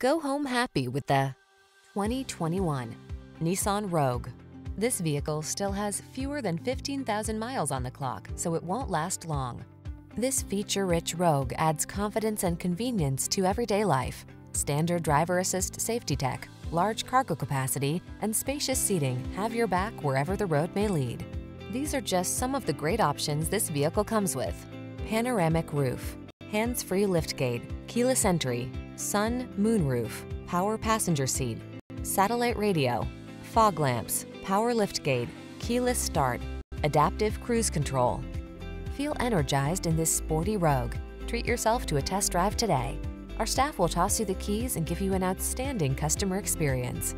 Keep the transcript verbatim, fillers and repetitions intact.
Go home happy with the twenty twenty-one Nissan Rogue. This vehicle still has fewer than fifteen thousand miles on the clock, so it won't last long. This feature-rich Rogue adds confidence and convenience to everyday life. Standard driver assist safety tech, large cargo capacity, and spacious seating have your back wherever the road may lead. These are just some of the great options this vehicle comes with: panoramic roof, hands-free liftgate, keyless entry, sun, moonroof, power passenger seat, satellite radio, fog lamps, power liftgate, keyless start, adaptive cruise control. Feel energized in this sporty Rogue. Treat yourself to a test drive today. Our staff will toss you the keys and give you an outstanding customer experience.